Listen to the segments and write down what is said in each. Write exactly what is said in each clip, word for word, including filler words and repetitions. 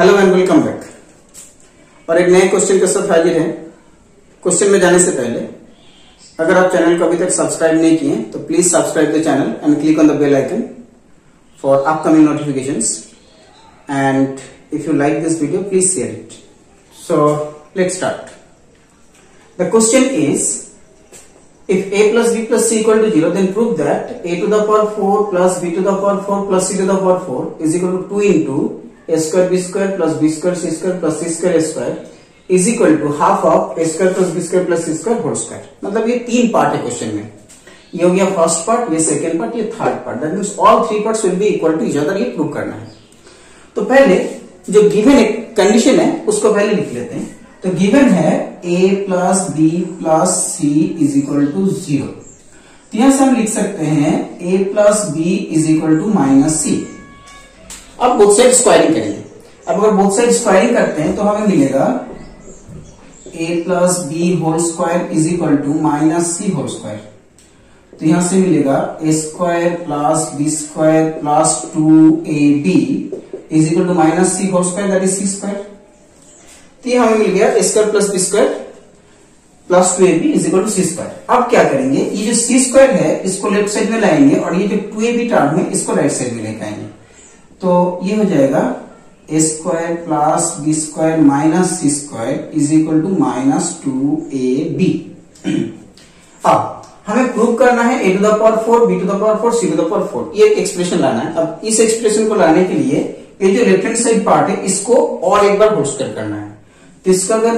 Hello and welcome back. और एक नए क्वेश्चन के साथ हाजिर हैं। क्वेश्चन में जाने से पहले अगर आप चैनल को अभी तक सब्सक्राइब नहीं किए तो please subscribe the channel and click on the bell icon for upcoming notifications and if you like this video please share it. So let's start. The question is if a plus b plus c equal to zero, then prove that a to the power four plus b to the power four plus c to the power four is equal to two into a square b square plus b square c square plus c square a square is equal to half of a square plus b square plus c square whole square। मतलब ये तीन part है question में। ये हो गया first part, ये second part, ये third part. That means all three parts will be equal to each other. ये प्रूव करना है। तो पहले जो गिवन कंडीशन है उसको पहले लिख लेते हैं। तो गिवन है a plus B plus C is equal to zero. तो यहां से हम लिख सकते हैं a plus B is equal to minus C. अब बोथ साइड स्क्वायरिंग करेंगे। अब अगर बोथ साइड स्क्वायरिंग करते हैं तो हमें मिलेगा a plus B whole square is equal to minus C whole square. तो यहां से मिलेगा A square plus B square plus two A B is equal to minus C whole square, that is C square. तो हमें मिल गया A square plus B square plus two A B is equal to C square. अब क्या करेंगे, ये जो सी square है इसको लेफ्ट साइड में लाएंगे और ये जो टू ए बी टर्म है इसको राइट साइड में लेकर आएंगे। तो ये हो जाएगा ए square plus B square minus C square is equal to minus two A B. अब हमें प्रूव करना है A to the power four B to the power four C to the power four, ये एक्सप्रेशन लाना है। अब इस expression को लाने के लिए ये जो लेफ्ट हैंड साइड पार्ट है इसको और एक बार होल स्क्वायर करना है। तो इसका अगर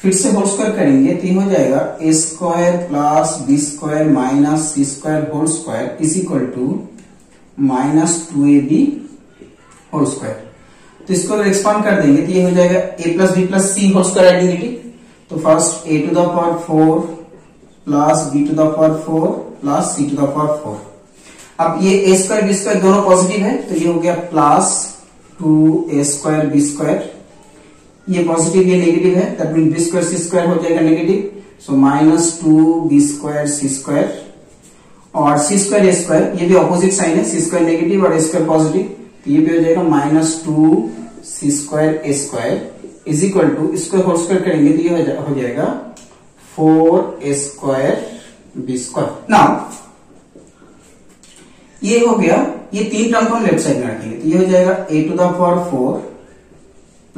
फिर से होल स्क्वायर करेंगे तो ये हो जाएगा ए square plus B square minus C square whole square is equal to minus two A B whole square. तो इसको अगर एक्सपांड कर देंगे तो ये हो जाएगा A plus B plus C whole square identity. तो first A to the power four plus B to the power four plus C to the power four. अब ये ए स्क्वायर बी स्क्वायर दोनों पॉजिटिव है तो ये हो गया plus two ए square B square. ये पॉजिटिव ये नेगेटिव है तब बी स्क्वायर सी स्क्वायर हो जाएगा negative. So minus two B square सी स्क्वायर और सी स्क्वायर ए स्क्वायर ये भी ऑपोजिट साइन है, सी स्क्वायर नेगेटिव और ए स्क्वायर पॉजिटिव। तो ये भी हो जाएगा minus two C square A square is equal to square whole square करेंगे तो ये हो जाएगा फोर ए स्क्वायर बी स्क्वायर। नाउ ये हो गया, ये तीन टर्म को हम लेफ्ट साइड में रखेंगे तो ये हो जाएगा a to the power four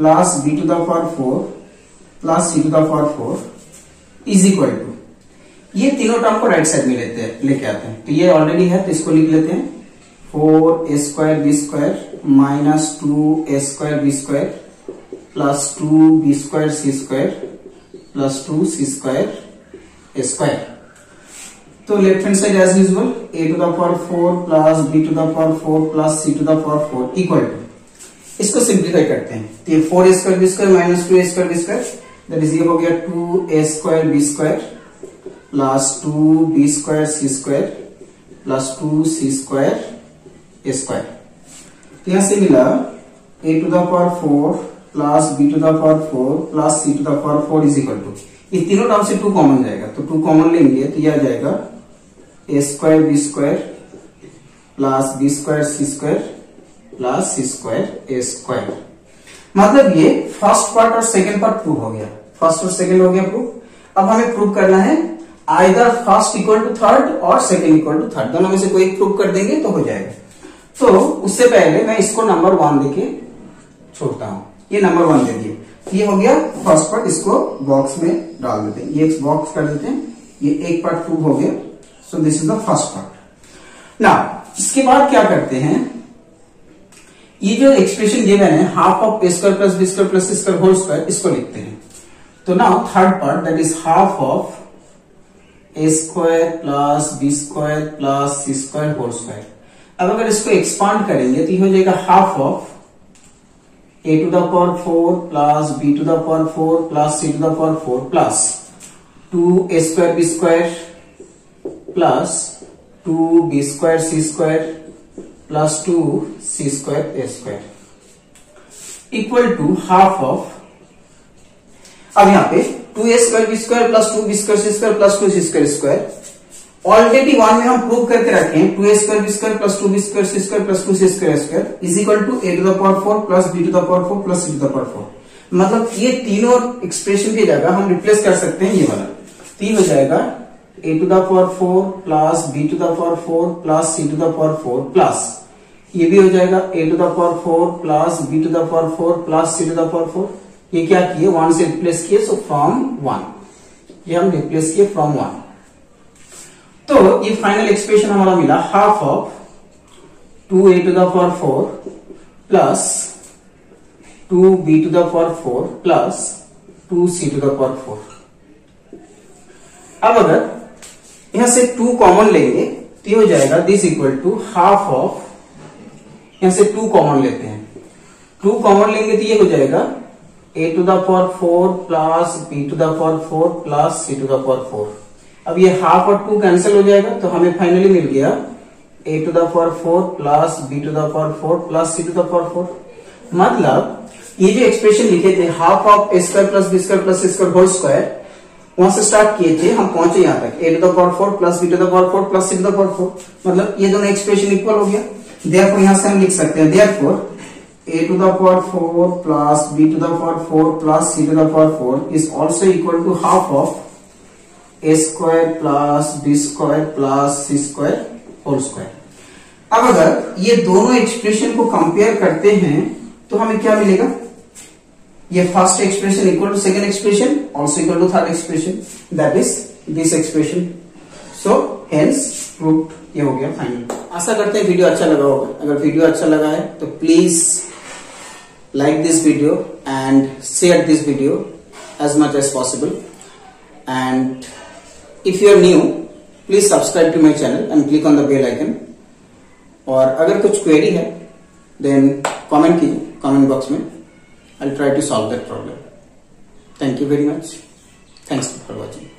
plus B to the power four plus C to the power four is equal to, ये तीनों टर्म को राइट साइड में लेते हैं लेके आते हैं। तो ये ऑलरेडी है तो इसको लिख लेते हैं फोर ए square B square minus two ए square B square plus two B square सी स्क्वायर प्लस टू सी स्क्वायर ए स्क्वायर। तो left hand side as usual a to the power four plus B to the power four plus C to the power four equal to, इसको simplify करते हैं तो ये four A square B square minus two A square B square that is ये हो गया two ए square B square plus two B square सी square plus two सी square ए square. तो यहां से मिला a to the power four plus B to the power four plus C to the power four is equal to, ये तीनों term से two common जाएगा तो two common लेंगे तो यह आ जाएगा ए square B square plus B square सी स्क्वायर प्लस सी स्क्वायर ए स्क्वायर। मतलब ये फर्स्ट पार्ट और सेकेंड पार्ट प्रूव हो गया, फर्स्ट और सेकेंड हो गया प्रूव। अब हमें प्रूव करना है either first equal to third और सेकेंड इक्वल टू थर्ड, दोनों में से कोई एक प्रूव कर देंगे तो हो जाएगा। तो उससे पहले मैं इसको नंबर वन देके छोड़ता हूं, ये नंबर वन दे दिए। ये हो गया फर्स्ट पार्ट, इसको बॉक्स में डाल देते हैं, ये बॉक्स कर देते हैं, ये एक पार्ट प्रूव हो गया। So this is the first part. Now इसके बाद क्या करते हैं, ये जो एक्सप्रेशन गिवन है half of A square plus B square plus C square whole square इसको लिखते हैं। तो now third part that is half of A square plus B square plus C square whole square. अब अगर इसको expand करेंगे तो ये हो जाएगा half of A to the power four plus B to the power four plus C to the power four plus two A square B square plus two B square C square plus two C square A square equal to half of. अब यहाँ पे two ए square B square plus two B square सी square plus two सी square square already one में हम prove करके रखे हैं two A square B square plus two B square C square plus two C square square is equal to a to the power four plus B to the power four plus C to the power four. मतलब ये तीनों expression की जगह हम replace कर सकते हैं, ये वाला तीन हो जाएगा a to the power four plus B to the power four plus C to the power four plus ये भी हो जाएगा a to the power four plus B to the power four plus C to the power four. ये क्या किए one से replace किए, so from one ये हम रिप्लेस किए फ्रॉम वन। तो ये फाइनल एक्सप्रेशन हमारा मिला half of two a to the power four plus two b to the power four plus two c to the power four. अब अगर यहां से टू कॉमन लेंगे तो हो जाएगा this equal to half of, यहां से टू कॉमन लेते हैं, टू कॉमन लेंगे तो ये हो जाएगा a to the power four plus b to the power four plus c to the power four. अब ये हाफ और टू कैंसिल हो जाएगा तो हमें फाइनली मिल गया a to the power four plus b to the power four plus c to the power four. मतलब ये जो एक्सप्रेशन लिखे थे half of A square plus B square plus square whole square, वहां से स्टार्ट किए थे हम पहुंचे यहाँ तक a to the power four plus b to the power four plus c to the power four. मतलब ये दोनों एक्सप्रेशन इक्वल हो गया, देयरफॉर यहां से हम लिख सकते हैं therefore a to the power four plus b to the power four plus c to the power four is also equal to half of a square plus b square plus c square whole square. अब अगर ये दोनों expression को compare करते हैं तो हमें क्या मिलेगा, ये first expression equal to second expression also equal to third expression that is this expression. So hence proved, ये हो गया फाइनल। आशा करते हैं वीडियो अच्छा लगा होगा। अगर वीडियो अच्छा लगा है तो please like this video and share this video as much as possible and if you are new please subscribe to my channel and click on the bell icon. और अगर कुछ क्वेरी है देन कॉमेंट कीजिए comment box में, I'll try to solve that problem. Thank you very much. Thanks for watching.